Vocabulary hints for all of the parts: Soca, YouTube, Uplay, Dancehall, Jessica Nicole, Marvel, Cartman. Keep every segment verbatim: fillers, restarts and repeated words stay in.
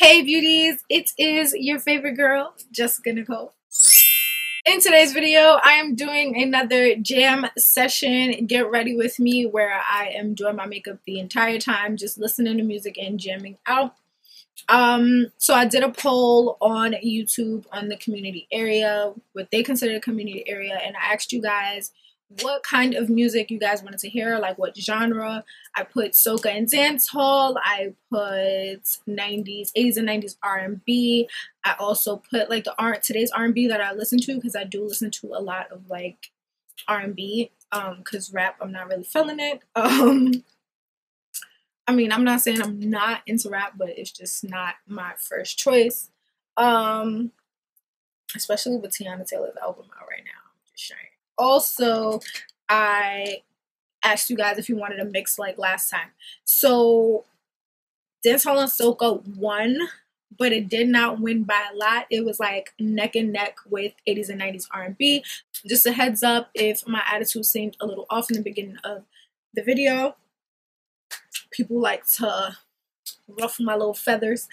Hey beauties, it is your favorite girl, Jessica Nicole. In today's video, I am doing another jam session, get ready with me, where I am doing my makeup the entire time, just listening to music and jamming out. Um, so I did a poll on YouTube on the community area, what they consider the community area, and I asked you guys what kind of music you guys wanted to hear, like what genre. I put soca and dancehall. I put nineties, eighties and nineties R and B. I also put like the art today's R and B that I listen to, because I do listen to a lot of like R and B, um, because rap, I'm not really feeling it. Um, I mean, I'm not saying I'm not into rap, but it's just not my first choice. Um, especially with Tiana Taylor's album out right now. I'm just sharing. Also, I asked you guys if you wanted a mix like last time. So, dancehall and soca won, but it did not win by a lot. It was like neck and neck with eighties and nineties R and B. Just a heads up if my attitude seemed a little off in the beginning of the video. People like to ruffle my little feathers.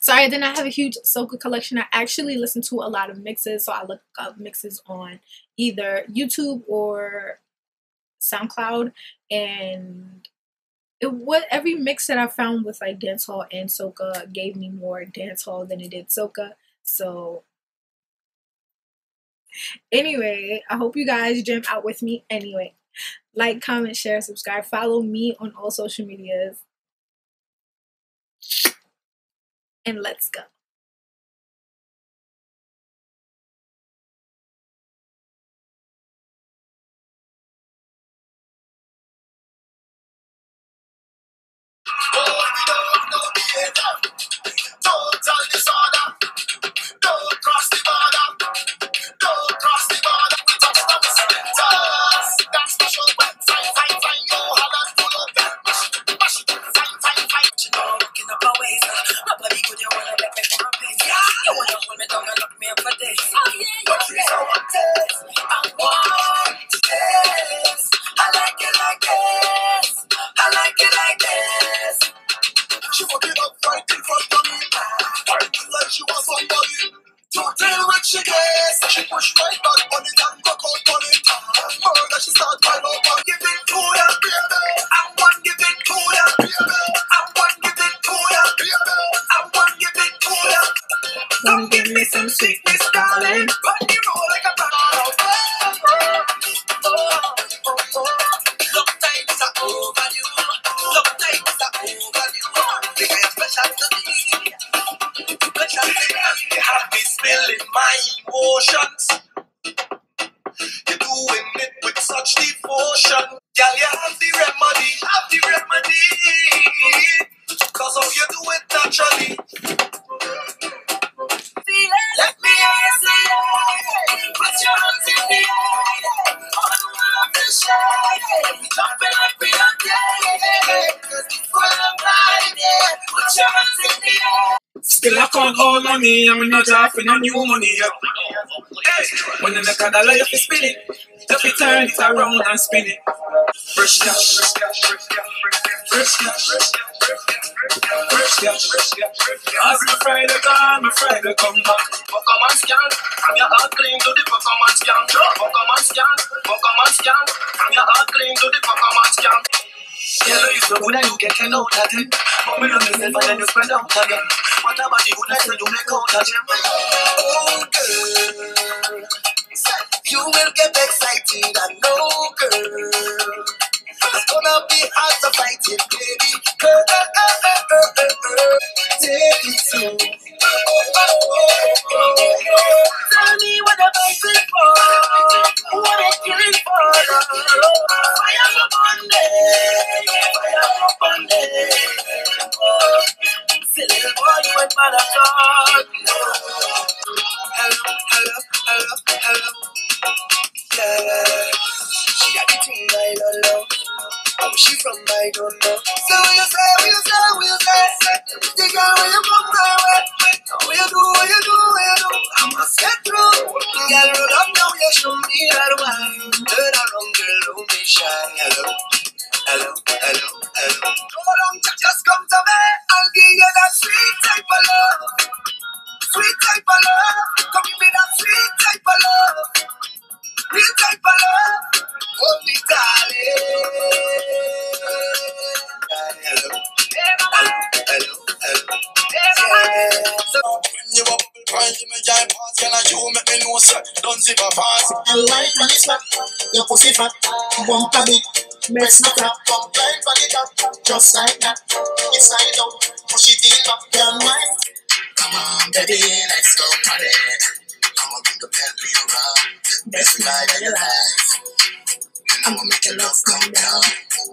Sorry, I did not have a huge soca collection. I actually listened to a lot of mixes, so I look up mixes on either YouTube or SoundCloud, and it was every mix that I found with like dancehall and soca gave me more dancehall than it did soca. So anyway, I hope you guys jam out with me. Anyway, like, comment, share, subscribe, follow me on all social medias. And let's go. Still I can't hold on me, I'm not dropping on new money up. Hey, when the neck of the life is spinning, if you turn it around and spin it. Fresh cash, fresh cash, fresh cash, fresh cash, fresh cash, fresh cash, fresh cash. As my Friday come, my Friday come back. Fuck a man scan, I'm your heart clean to the fuck a man scan. Fuck a man scan, fuck a man scan, I'm your heart clean to the fuck a man scan. Yeah, you so good and you get ten out of ten. But me love yourself and then you spend out again. What about the good nights when you make out of them? Oh girl, you will get excited and no girl, it's gonna be hard to fight it, baby. Girl, take it slow. Tell me what the vibe is for, what the killing for. Fire up on me, fire up on me. Silly boy, you ain't mad at all. Hello, hello, hello, hello. Yeah, she got the thing I don't know. How she from I don't know. So will you say, will you say, will you say? Take her when you come my way. Will you do, will you do, will you do? I must get through. Girl, roll up now, you show me that wine. Turn around, girl, don't be shy. Hello, hello, hello, hello. Go along, just come to me. I'll give you that sweet time. When you up with prize, you may jive pants. Can I show me me no sweat? Don't zip a pants. I like when it's fat, your pussy fat. Bump a bit, mess me crap. Come blind for the top, just like that. Inside out, push it in up your mind. Come on baby, let's go party. I'ma bring the bell for your round. Best night of your life. I'ma make your love come down.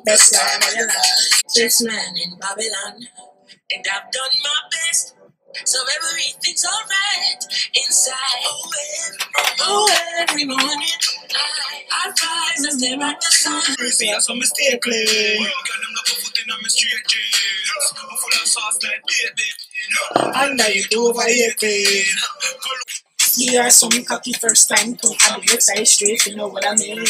Best time of your life. This man in Babylon, and I've done my best, so everything's alright inside. Oh, every, oh, every morning I, I rise and stare at the sun. Crazy, I'm so mistakenly. Well, girl, I'm not putting on my straight jeans. I'm full of sauce like baby. And now you do over here, baby. Yeah, so me cocky first time too. I be outside straight, you know what I mean.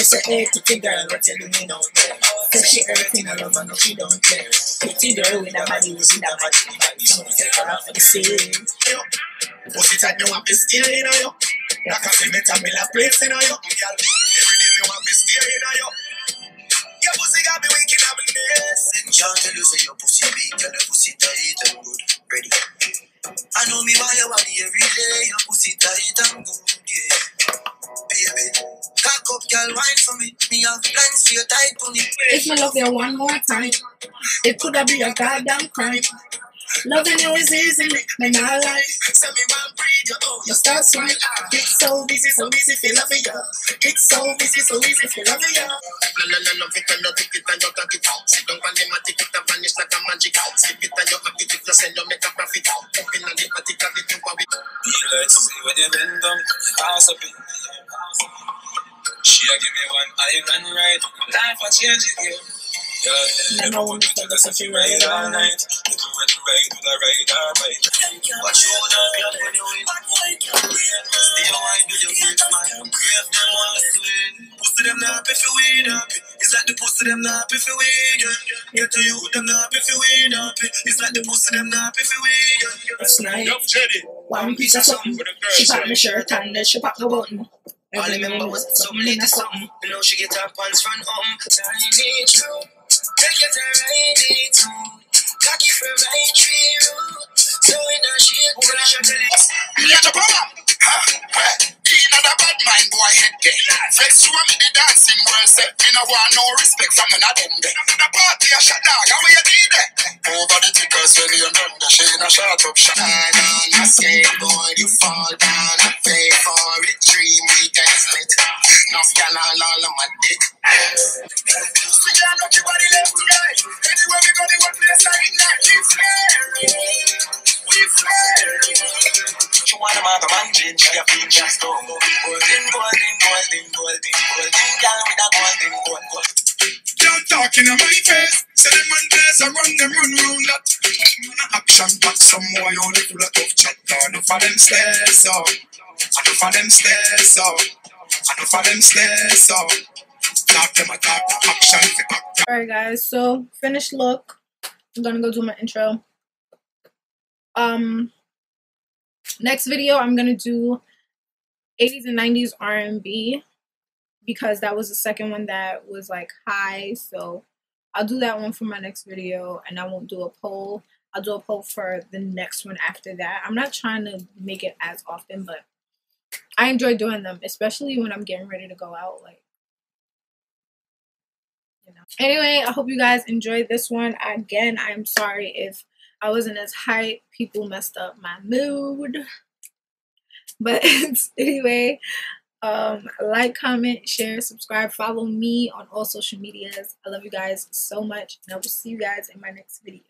It's a head to figure out what you do me down there. Cause she everything I love and no she don't care. Pretty girl with a body, with a body, body. Don't take her out for the same. Pussy tight, me want to steal in on you. Like a cement and mill a place in on you. Every day me want to steal in on you. Your pussy got me weak and I'm in this. Y'all tell you say your pussy big, your pussy tight and good. Ready? I know me buy your body every day, your pussy tight and good, yeah. Baby, cock up, girl, wine for me. Me have plans for your tight pony. If me love you one more time, it coulda be a goddamn crime. Loving you is easy, man, I like. So me want breathe you, oh, you start swine. It's so busy, so easy if you love you. It's so busy, so easy if you love you. La la la, love it and love it and you talk it out. Sit down and let me take it and vanish like a magic out. Sip it and you have it, if you send you make a profit out. Open and let me take it, you want it. You like to see when you bend down, house up in the house. She a give me one, I run right. Life a change again. Yeah, no one can tell us if you ride all night. You do it right, do the right, all right. But you don't get when you win. Stay away, do your great man. Grave them all the swing. Pussy them not if you win up. It's like the pussy them not if you win up. Get to you, them not if you win up. It's like the pussy them not if you win up. That's nice. One piece of something. She popped my shirt and then she popped the button. All I remember was something little something. You know she get her pants from home. Tiny true. Take it to right too. Cocky from right tree root. So in a shit, what I should tell it. Me at the power. Huh? Well, he not a bad mind boy head there. Vex you and me the dancing world set. Me no want no respect from none of them there. The party a shot dog, how you did that? Over the tickers when you done the shit in a shot up shot. Hang on a skateboard, you fall down and pay for it. Dream we can split. Now scan all all of my dick. See I'm not your body left to right. Anywhere we go, the one place I ignite. We flaring, we flaring. She wanna mother man jeans, she a pink just go. Golden, golden, golden, golden, golden, girl with a golden, golden, golden. Don't talk in my face. Say them man days I run them run round that. Man a action back some more. You only full of tough chatter. Enough of them stairs up. Enough of them stairs up. Enough of them stairs up. Alright guys, so finished look. I'm gonna go do my intro. Um next video I'm gonna do eighties and nineties R and B because that was the second one that was like high, so I'll do that one for my next video and I won't do a poll. I'll do a poll for the next one after that. I'm not trying to make it as often, but I enjoy doing them, especially when I'm getting ready to go out, like anyway. I hope you guys enjoyed this one. Again, I'm sorry if I wasn't as hype. People messed up my mood, but anyway, um like, comment, share, subscribe, follow me on all social medias. I love you guys so much and I will see you guys in my next video.